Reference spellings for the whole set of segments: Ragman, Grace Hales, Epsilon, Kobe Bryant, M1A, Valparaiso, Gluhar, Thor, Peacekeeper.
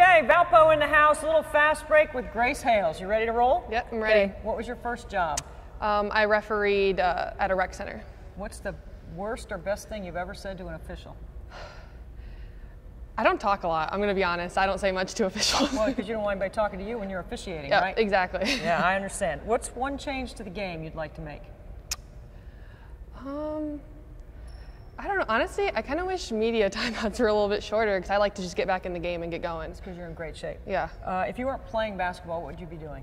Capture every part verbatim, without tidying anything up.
Okay, Valpo in the house, a little fast break with Grace Hales. You ready to roll? Yep, I'm ready. Okay. What was your first job? Um, I refereed uh, at a rec center. What's the worst or best thing you've ever said to an official? I don't talk a lot. I'm going to be honest. I don't say much to officials. Well, because you don't want anybody talking to you when you're officiating, yeah, right? Yeah, exactly. Yeah, I understand. What's one change to the game you'd like to make? Um... I don't know. Honestly, I kind of wish media timeouts were a little bit shorter because I like to just get back in the game and get going. It's because you're in great shape. Yeah. Uh, if you weren't playing basketball, what would you be doing?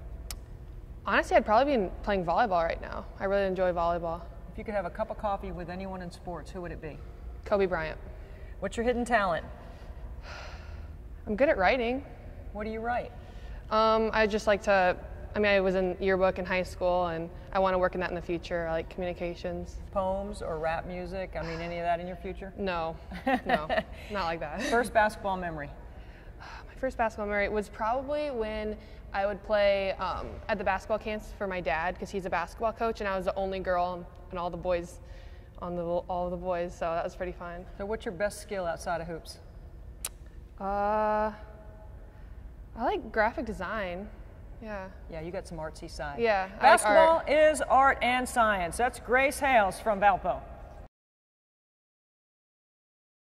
Honestly, I'd probably be playing volleyball right now. I really enjoy volleyball. If you could have a cup of coffee with anyone in sports, who would it be? Kobe Bryant. What's your hidden talent? I'm good at writing. What do you write? Um, I just like to, I mean, I was in yearbook in high school, and I want to work in that in the future. I like communications. Poems or rap music? I mean, any of that in your future? No, no, not like that. First basketball memory? My first basketball memory was probably when I would play um, at the basketball camps for my dad, because he's a basketball coach, and I was the only girl and all the boys, on the all the boys, so that was pretty fun. So what's your best skill outside of hoops? Uh, I like graphic design. Yeah. Yeah, you got some artsy side. Yeah. Basketball is art and science. That's Grace Hales from Valpo.